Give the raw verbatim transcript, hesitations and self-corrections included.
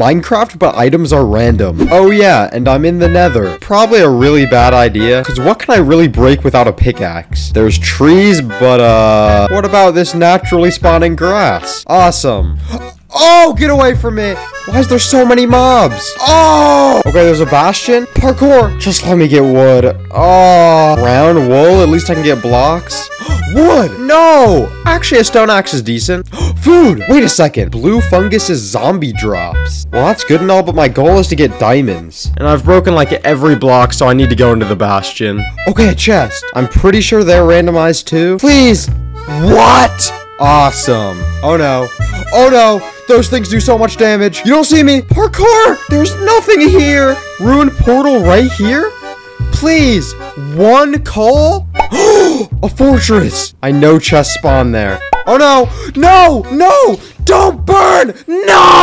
Minecraft, but items are random. Oh yeah, and I'm in the nether. Probably a really bad idea, because what can I really break without a pickaxe? There's trees, but uh... what about this naturally spawning grass? Awesome. Oh, get away from it! Why is there so many mobs? Oh! Okay, there's a bastion. Parkour! Just let me get wood. Oh! Brown wool, at least I can get blocks. Wood! No! Actually, a stone axe is decent. Food! Wait a second. Blue fungus's zombie drops. Well, that's good and all, but my goal is to get diamonds. And I've broken, like, every block, so I need to go into the bastion. Okay, a chest. I'm pretty sure they're randomized, too. Please! What? Awesome. Oh, no. Oh, no. Those things do so much damage. You don't see me. Parkour! There's nothing here. Ruined portal right here? Please. One coal? A fortress. I know chests spawn there. Oh, no. No. No. Don't burn. No.